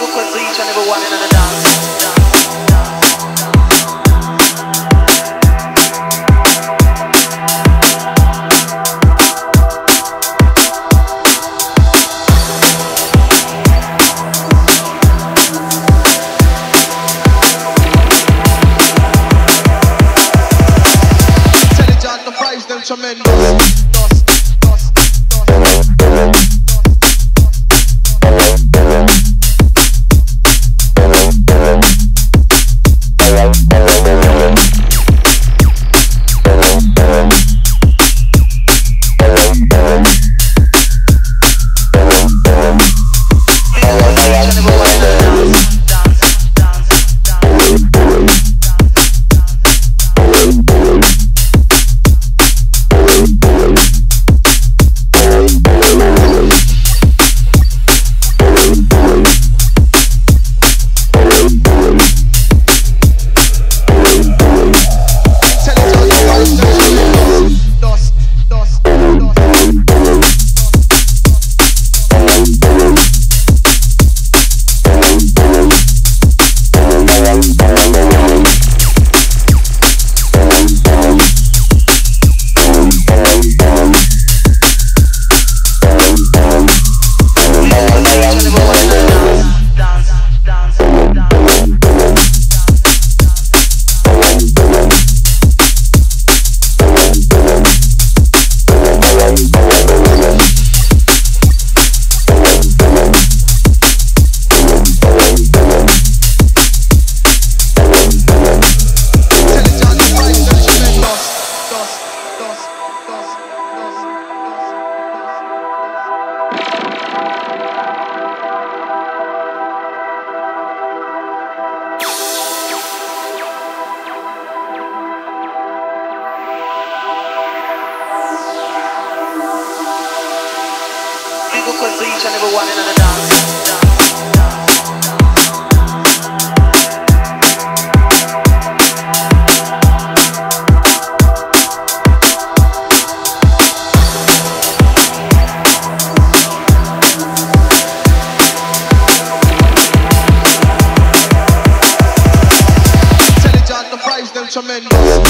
big request to each and every one in the dance. Tremendous. Request to each and every one in the dance. Tell the judge the price, them tremendous.